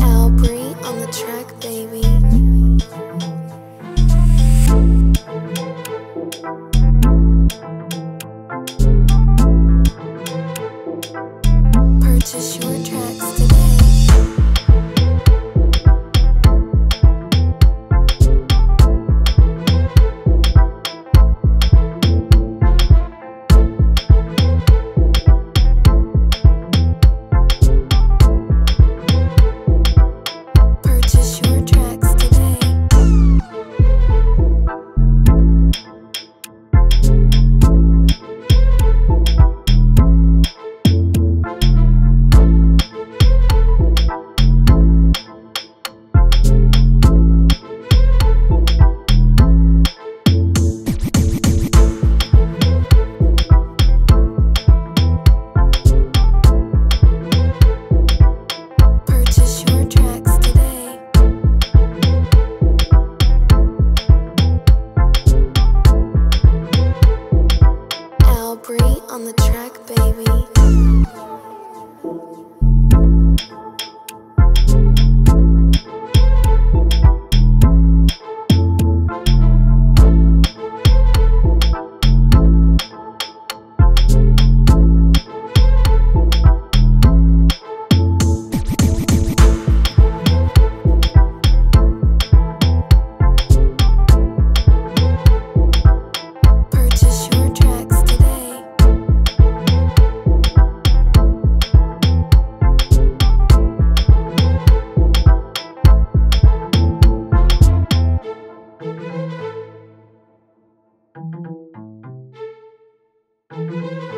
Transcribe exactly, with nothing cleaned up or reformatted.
Albrey on the track, baby. Purchase your tracks today. Albrey on the track, baby. Thank you.